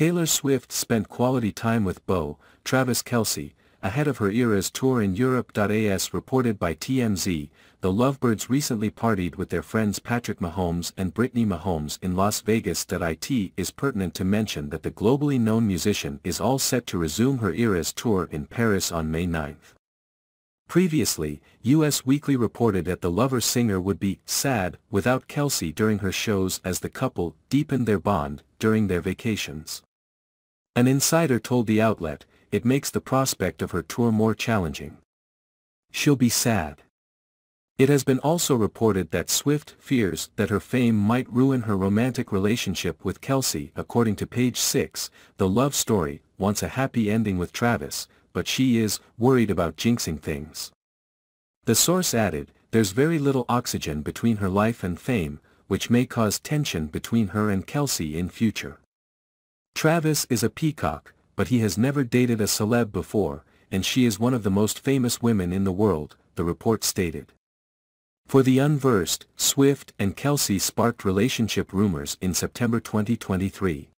Taylor Swift spent quality time with beau, Travis Kelce, ahead of her Eras Tour in Europe. As reported by TMZ, the Lovebirds recently partied with their friends Patrick Mahomes and Brittany Mahomes in Las Vegas. It is pertinent to mention that the globally known musician is all set to resume her Eras Tour in Paris on May 9. Previously, US Weekly reported that the Lover singer would be sad without Kelce during her shows as the couple deepened their bond during their vacations. An insider told the outlet, "It makes the prospect of her tour more challenging. She'll be sad." It has been also reported that Swift fears that her fame might ruin her romantic relationship with Kelce. According to Page Six, the love story wants a happy ending with Travis, but she is worried about jinxing things. The source added, "There's very little oxygen between her life and fame, which may cause tension between her and Kelce in future. Travis is a peacock, but he has never dated a celeb before, and she is one of the most famous women in the world," the report stated. For the unversed, Swift and Kelce sparked relationship rumors in September 2023.